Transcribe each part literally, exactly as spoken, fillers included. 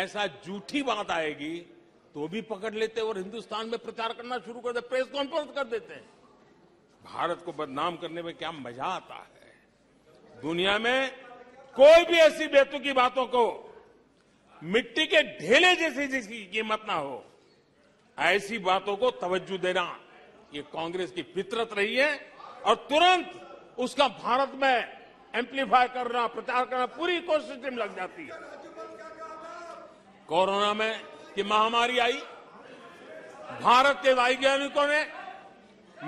ऐसा झूठी बात आएगी तो भी पकड़ लेते और हिंदुस्तान में प्रचार करना शुरू कर देते, प्रेस कॉन्फ्रेंस कर देते हैं। भारत को बदनाम करने में क्या मजा आता है। दुनिया में कोई भी ऐसी बेतुकी बातों को मिट्टी के ढेले जैसी जिसकी कीमत ना हो, ऐसी बातों को तवज्जो देना ये कांग्रेस की फितरत रही है और तुरंत उसका भारत में एम्पलीफाई करना, प्रचार करना पूरी इकोसिस्टम लग जाती है। कोरोना में की महामारी आई, भारत के वैज्ञानिकों ने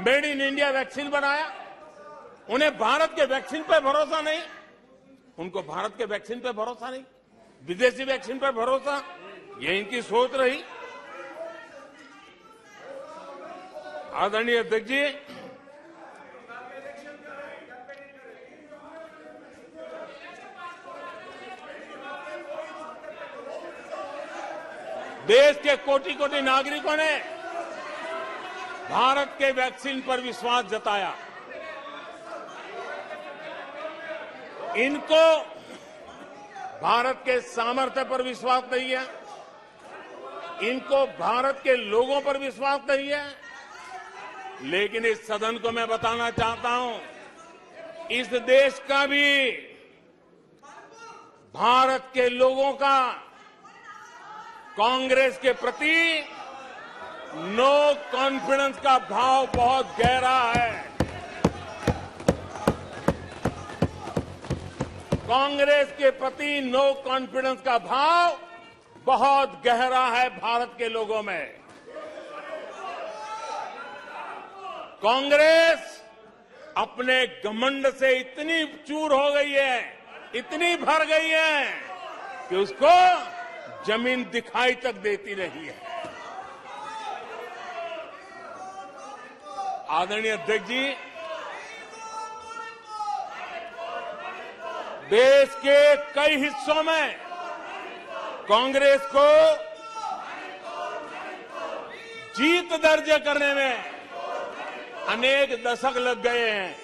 मेड इन इंडिया वैक्सीन बनाया। उन्हें भारत के वैक्सीन पर भरोसा नहीं, उनको भारत के वैक्सीन पर भरोसा नहीं, विदेशी वैक्सीन पर भरोसा, ये इनकी सोच रही। आदरणीय अध्यक्ष जी, देश के कोटि कोटि नागरिकों ने भारत के वैक्सीन पर विश्वास जताया। इनको भारत के सामर्थ्य पर विश्वास नहीं है, इनको भारत के लोगों पर विश्वास नहीं है। लेकिन इस सदन को मैं बताना चाहता हूं, इस देश का भी, भारत के लोगों का कांग्रेस के प्रति नो कॉन्फिडेंस का भाव बहुत गहरा है। कांग्रेस के प्रति नो कॉन्फिडेंस का भाव बहुत गहरा है भारत के लोगों में। कांग्रेस अपने घमंड से इतनी चूर हो गई है, इतनी भर गई है कि उसको जमीन दिखाई तक देती रही है। आदरणीय अध्यक्ष जी, देश के कई हिस्सों में कांग्रेस को जीत दर्ज करने में अनेक दशक लग गए हैं।